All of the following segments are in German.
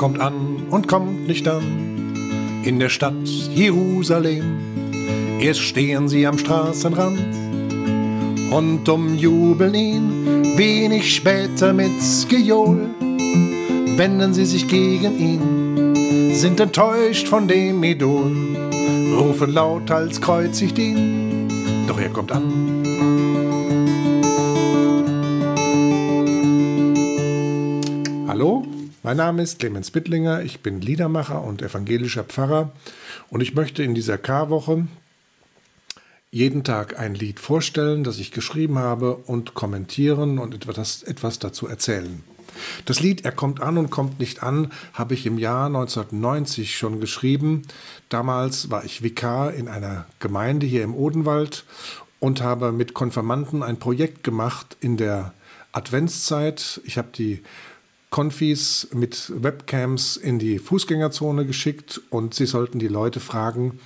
kommt an und kommt nicht an, in der Stadt Jerusalem. Erst stehen sie am Straßenrand und umjubeln ihn, wenig später mit Gejohl wenden sie sich gegen ihn, sind enttäuscht von dem Idol, rufen laut, als kreuzigt ihn, doch er kommt an. Hallo, mein Name ist Clemens Bittlinger, ich bin Liedermacher und evangelischer Pfarrer und ich möchte in dieser Karwoche jeden Tag ein Lied vorstellen, das ich geschrieben habe und kommentieren und etwas dazu erzählen. Das Lied Er kommt an und kommt nicht an habe ich im Jahr 1990 schon geschrieben. Damals war ich Vikar in einer Gemeinde hier im Odenwald und habe mit Konfirmanden ein Projekt gemacht in der Adventszeit. Ich habe die Konfis mit Webcams in die Fußgängerzone geschickt und sie sollten die Leute fragen,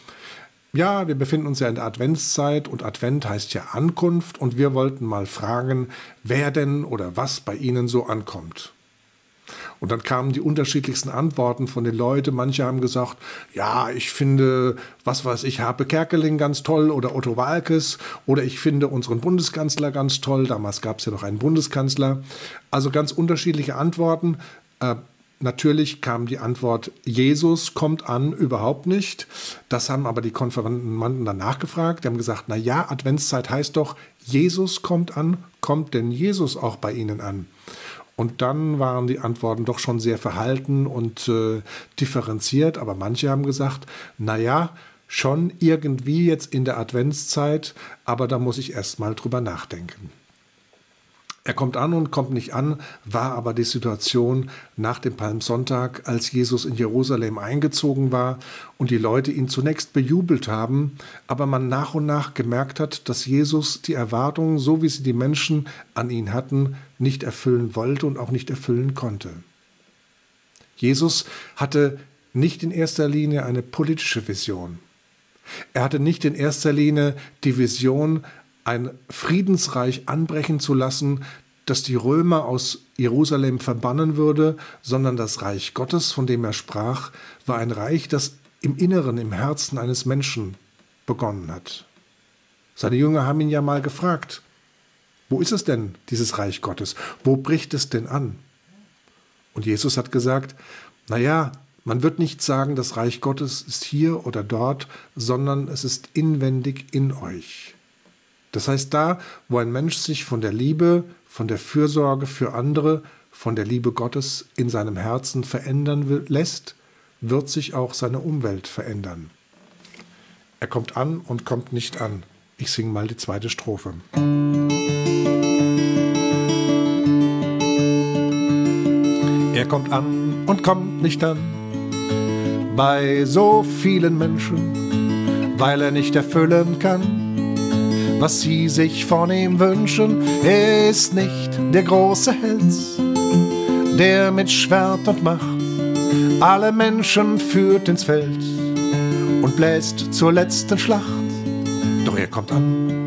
ja, wir befinden uns ja in der Adventszeit und Advent heißt ja Ankunft und wir wollten mal fragen, wer denn oder was bei Ihnen so ankommt. Und dann kamen die unterschiedlichsten Antworten von den Leuten. Manche haben gesagt, ja, ich finde, was weiß ich, Harpe Kerkeling ganz toll oder Otto Walkes oder ich finde unseren Bundeskanzler ganz toll. Damals gab es ja noch einen Bundeskanzler. Also ganz unterschiedliche Antworten. Natürlich kam die Antwort, Jesus kommt an, überhaupt nicht. Das haben aber die Konfirmanden danach gefragt. Die haben gesagt, na ja, Adventszeit heißt doch, Jesus kommt an. Kommt denn Jesus auch bei Ihnen an? Und dann waren die Antworten doch schon sehr verhalten und differenziert. Aber manche haben gesagt, na ja, schon irgendwie jetzt in der Adventszeit, aber da muss ich erst mal drüber nachdenken. Er kommt an und kommt nicht an, war aber die Situation nach dem Palmsonntag, als Jesus in Jerusalem eingezogen war und die Leute ihn zunächst bejubelt haben, aber man nach und nach gemerkt hat, dass Jesus die Erwartungen, so wie sie die Menschen an ihn hatten, nicht erfüllen wollte und auch nicht erfüllen konnte. Jesus hatte nicht in erster Linie eine politische Vision. Er hatte nicht in erster Linie die Vision, ein Friedensreich anbrechen zu lassen, das die Römer aus Jerusalem verbannen würde, sondern das Reich Gottes, von dem er sprach, war ein Reich, das im Inneren, im Herzen eines Menschen begonnen hat. Seine Jünger haben ihn ja mal gefragt, wo ist es denn, dieses Reich Gottes? Wo bricht es denn an? Und Jesus hat gesagt, naja, man wird nicht sagen, das Reich Gottes ist hier oder dort, sondern es ist inwendig in euch. Das heißt, da, wo ein Mensch sich von der Liebe, von der Fürsorge für andere, von der Liebe Gottes in seinem Herzen verändern lässt, wird sich auch seine Umwelt verändern. Er kommt an und kommt nicht an. Ich singe mal die zweite Strophe. Er kommt an und kommt nicht an, bei so vielen Menschen, weil er nicht erfüllen kann, was sie sich von ihm wünschen. Er ist nicht der große Held, der mit Schwert und Macht alle Menschen führt ins Feld und bläst zur letzten Schlacht. Doch er kommt an.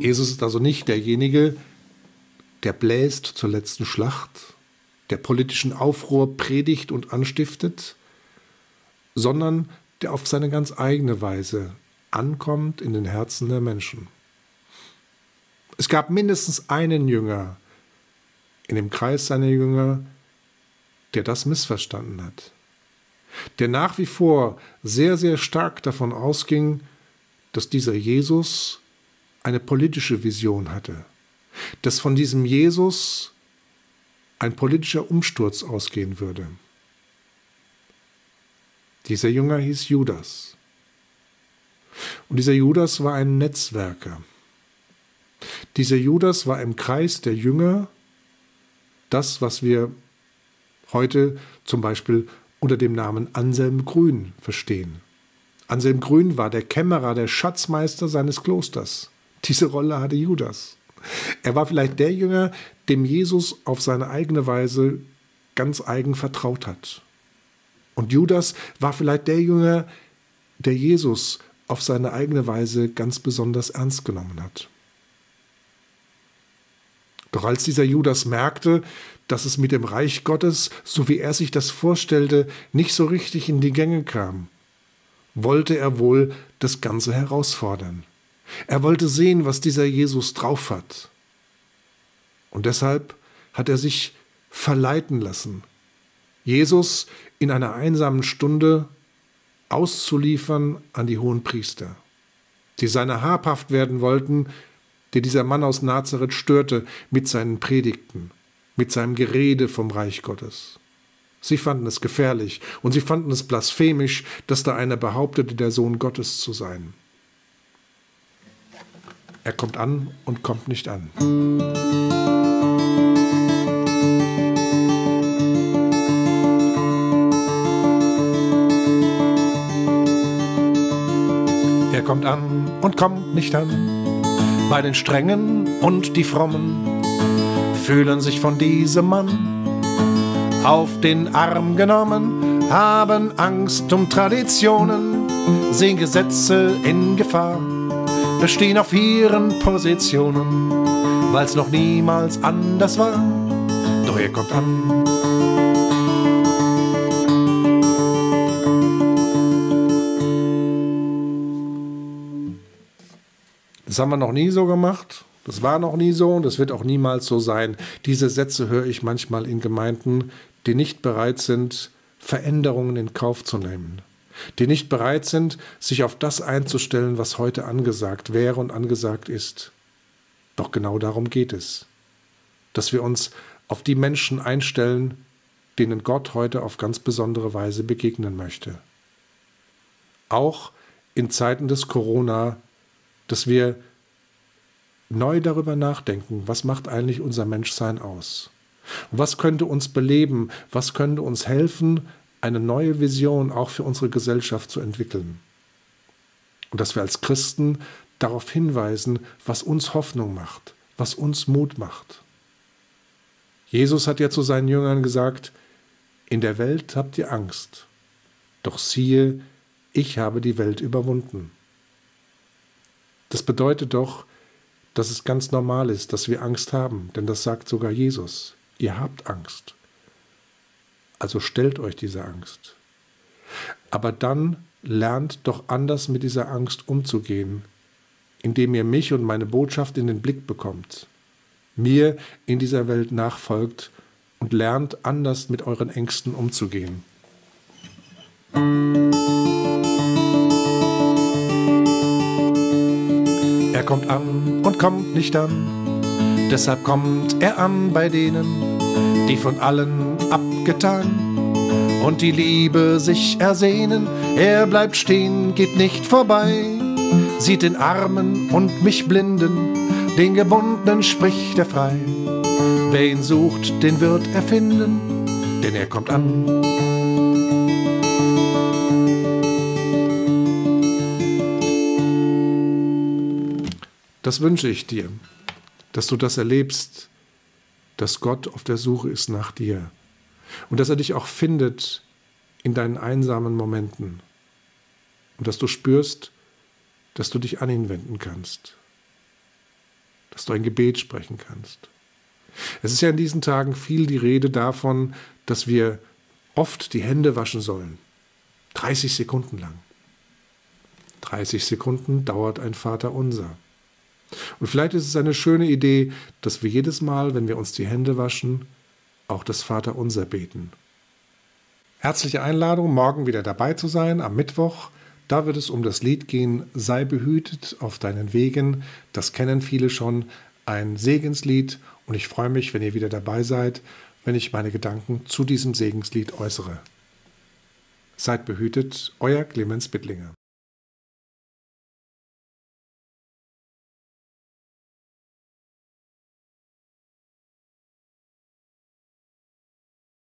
Jesus ist also nicht derjenige, der bläst zur letzten Schlacht, der politischen Aufruhr predigt und anstiftet, sondern der auf seine ganz eigene Weise ankommt in den Herzen der Menschen. Es gab mindestens einen Jünger in dem Kreis seiner Jünger, der das missverstanden hat, der nach wie vor sehr, sehr stark davon ausging, dass dieser Jesus eine politische Vision hatte, dass von diesem Jesus ein politischer Umsturz ausgehen würde. Dieser Jünger hieß Judas. Und dieser Judas war ein Netzwerker. Dieser Judas war im Kreis der Jünger das, was wir heute zum Beispiel unter dem Namen Anselm Grün verstehen. Anselm Grün war der Kämmerer, der Schatzmeister seines Klosters. Diese Rolle hatte Judas. Er war vielleicht der Jünger, dem Jesus auf seine eigene Weise ganz eigen vertraut hat. Und Judas war vielleicht der Jünger, der Jesus auf seine eigene Weise ganz besonders ernst genommen hat. Doch als dieser Judas merkte, dass es mit dem Reich Gottes, so wie er sich das vorstellte, nicht so richtig in die Gänge kam, wollte er wohl das Ganze herausfordern. Er wollte sehen, was dieser Jesus drauf hat. Und deshalb hat er sich verleiten lassen, Jesus in einer einsamen Stunde auszuliefern an die Hohenpriester, die seiner habhaft werden wollten, die dieser Mann aus Nazareth störte mit seinen Predigten, mit seinem Gerede vom Reich Gottes. Sie fanden es gefährlich und sie fanden es blasphemisch, dass da einer behauptete, der Sohn Gottes zu sein. Er kommt an und kommt nicht an. Er kommt an und kommt nicht an. Bei den Strengen und die Frommen fühlen sich von diesem Mann auf den Arm genommen, haben Angst um Traditionen, sehen Gesetze in Gefahr, bestehen auf ihren Positionen, weil's noch niemals anders war. Doch er kommt an. Das haben wir noch nie so gemacht, das war noch nie so und das wird auch niemals so sein. Diese Sätze höre ich manchmal in Gemeinden, die nicht bereit sind, Veränderungen in Kauf zu nehmen. Die nicht bereit sind, sich auf das einzustellen, was heute angesagt wäre und angesagt ist. Doch genau darum geht es, dass wir uns auf die Menschen einstellen, denen Gott heute auf ganz besondere Weise begegnen möchte. Auch in Zeiten des Corona, dass wir neu darüber nachdenken, was macht eigentlich unser Menschsein aus? Was könnte uns beleben? Was könnte uns helfen, eine neue Vision auch für unsere Gesellschaft zu entwickeln? Und dass wir als Christen darauf hinweisen, was uns Hoffnung macht, was uns Mut macht. Jesus hat ja zu seinen Jüngern gesagt, in der Welt habt ihr Angst, doch siehe, ich habe die Welt überwunden. Das bedeutet doch, dass es ganz normal ist, dass wir Angst haben, denn das sagt sogar Jesus. Ihr habt Angst. Also stellt euch dieser Angst. Aber dann lernt doch anders mit dieser Angst umzugehen, indem ihr mich und meine Botschaft in den Blick bekommt, mir in dieser Welt nachfolgt und lernt anders mit euren Ängsten umzugehen. Er kommt an und kommt nicht an, deshalb kommt er an bei denen, die von allen abgetan und die Liebe sich ersehnen. Er bleibt stehen, geht nicht vorbei, sieht den Armen und mich Blinden, den Gebundenen spricht er frei. Wer ihn sucht, den wird er finden, denn er kommt an. Das wünsche ich dir, dass du das erlebst, dass Gott auf der Suche ist nach dir und dass er dich auch findet in deinen einsamen Momenten und dass du spürst, dass du dich an ihn wenden kannst, dass du ein Gebet sprechen kannst. Es ist ja in diesen Tagen viel die Rede davon, dass wir oft die Hände waschen sollen, 30 Sekunden lang. 30 Sekunden dauert ein Vaterunser. Und vielleicht ist es eine schöne Idee, dass wir jedes Mal, wenn wir uns die Hände waschen, auch das Vaterunser beten. Herzliche Einladung, morgen wieder dabei zu sein, am Mittwoch. Da wird es um das Lied gehen, Sei behütet auf deinen Wegen. Das kennen viele schon, ein Segenslied. Und ich freue mich, wenn ihr wieder dabei seid, wenn ich meine Gedanken zu diesem Segenslied äußere. Seid behütet, euer Clemens Bittlinger.